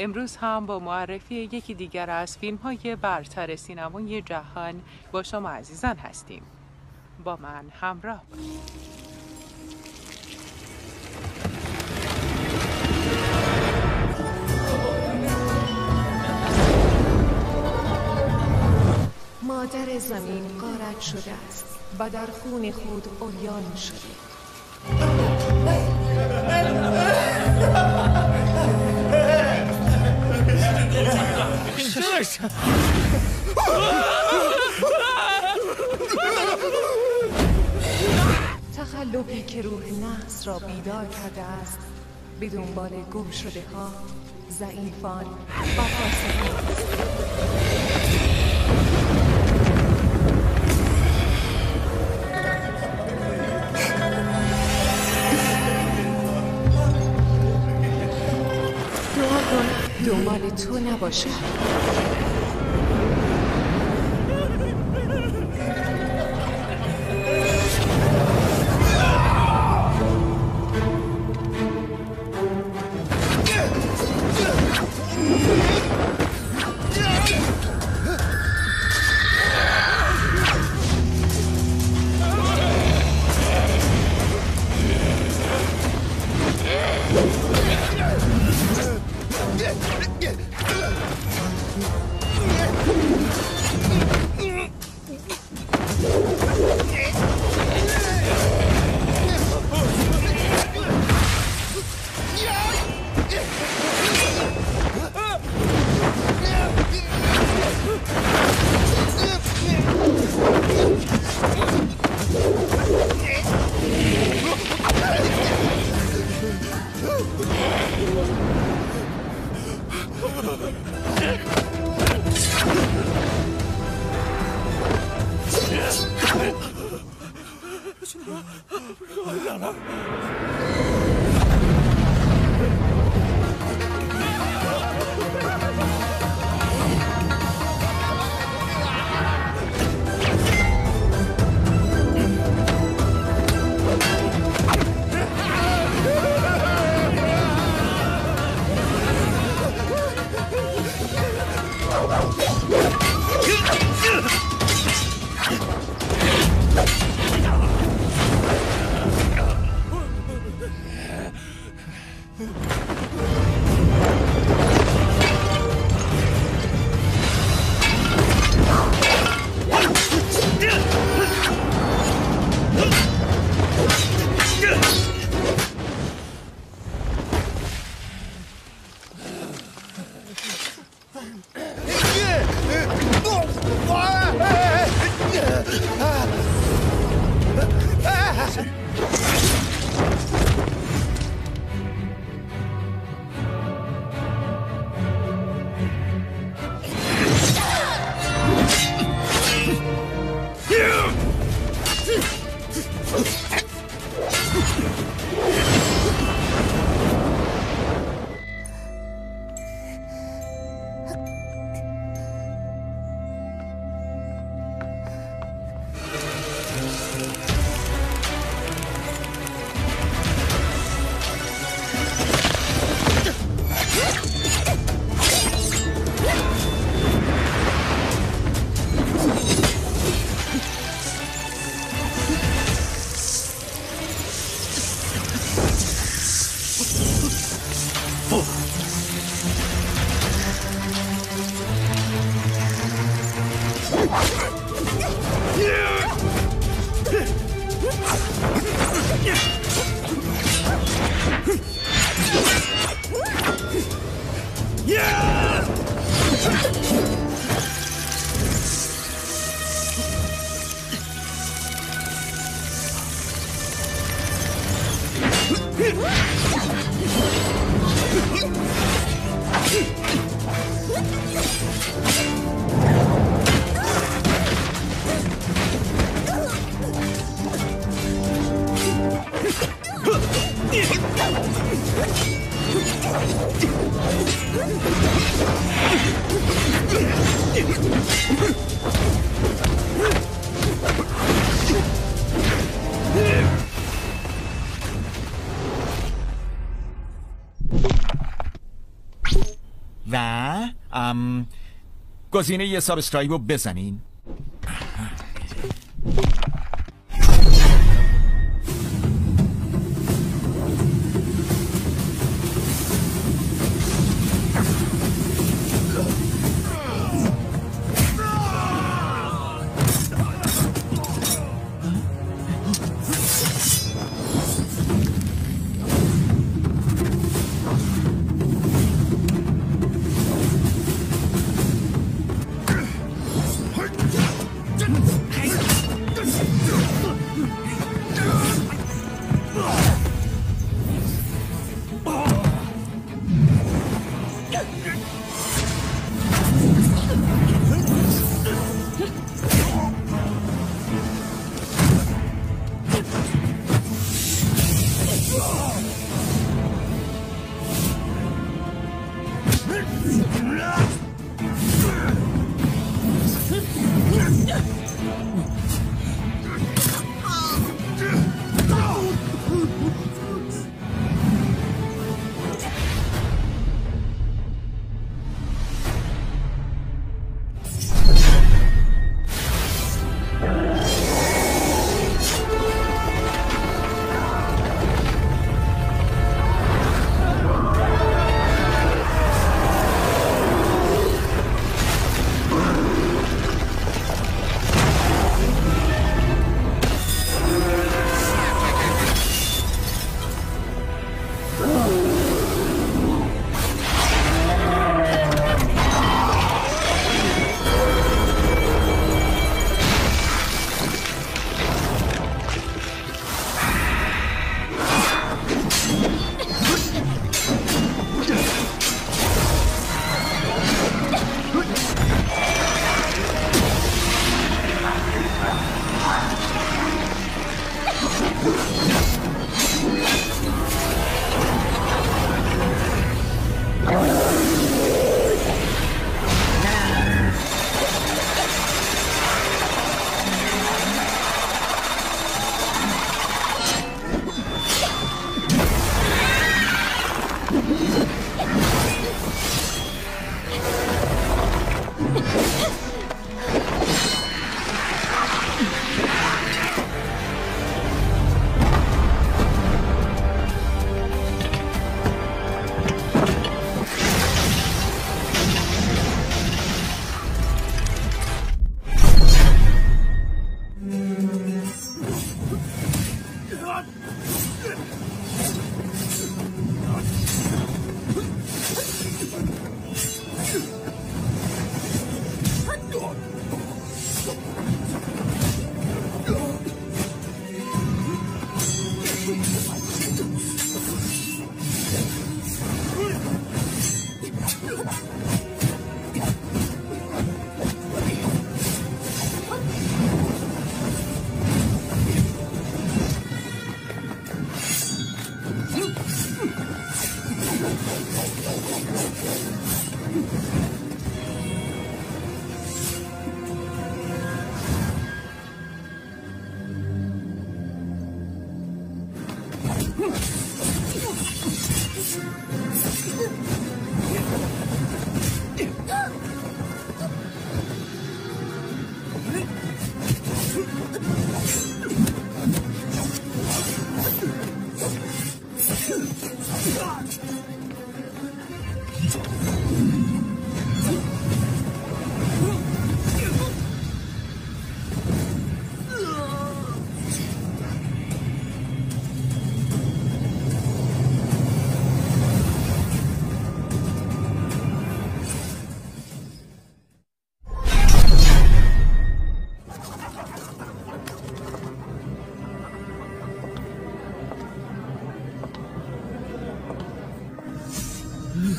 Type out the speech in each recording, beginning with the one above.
امروز هم با معرفی یکی دیگر از فیلم‌های برتر سینمای جهان با شما عزیزان هستیم. با من همراه باشید. مادر زمین غارت شده است و در خون خود عریان شده. تخلفی که روح نحس را بیدار کرده است به دنبال گم شده ها، ضعیفان و فاسقان است. دنبال تو نباشه. گزینه یه سابسکرایب رو بزنین.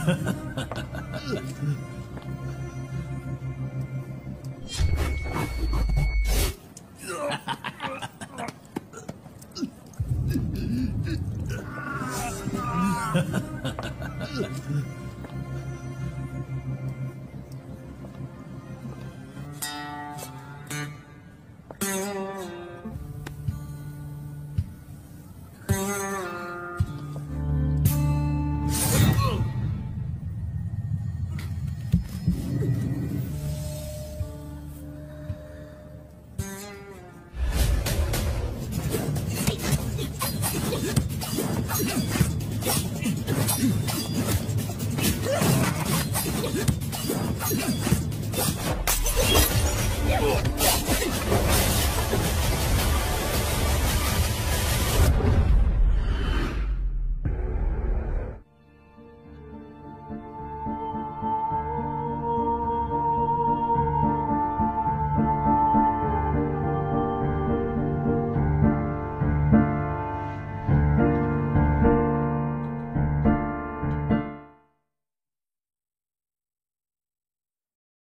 Ha ha ha.